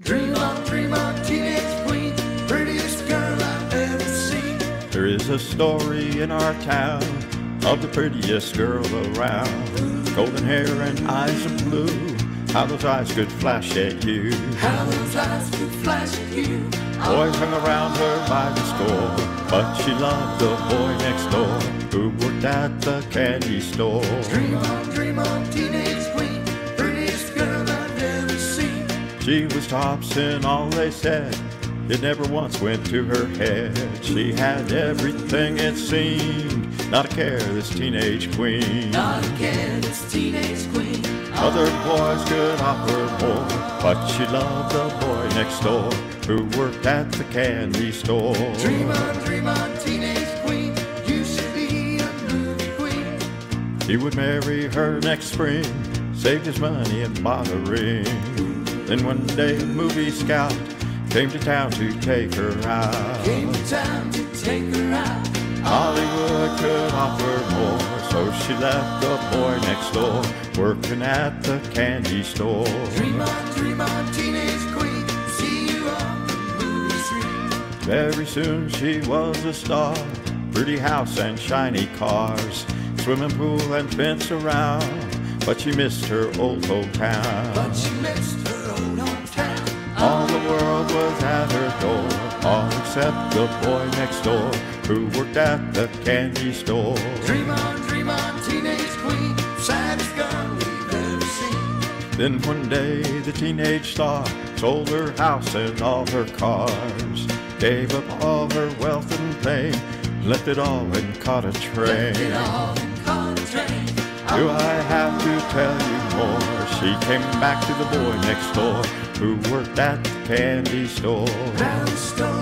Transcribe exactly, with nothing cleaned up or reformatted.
Dream on, dream on, teenage queen, prettiest girl I've ever seen. There is a story in our town of the prettiest girl around. Golden hair and eyes of blue, how those eyes could flash at you. How those eyes could flash at you. Boys hung around her by the score, but she loved the boy next door who worked at the candy store. Dream on, dream on, teenage queen, prettiest girl I've ever seen. She was tops in all they said, it never once went to her head. She had everything it seemed, not a care this teenage queen. Not a care this teenage queen. Other boys could offer more, but she loved the boy next door who worked at the candy store. Dream on, dream on, teenage queen, you should be a movie queen. He would marry her next spring, saved his money and bought a ring. Then one day a movie scout came to town to take her out. Came to town to take her out. Hollywood could offer more, so she left the boy next door working at the candy store. Dream on, dream on, teenage queen, see you on the movie screen. Very soon she was a star, pretty house and shiny cars, swimming pool and fence around, but she missed her old hometown. But she missed her old hometown. All the world was at her door, all except the boy next door who worked at the candy store. Dream on, dream on, teenage queen, saddest girl we've ever seen. Then one day the teenage star sold her house and all her cars, gave up all her wealth and fame, left it all and caught a train. Left it all and caught a train. Do I have to tell you more? She came back to the boy next door who worked at the candy store.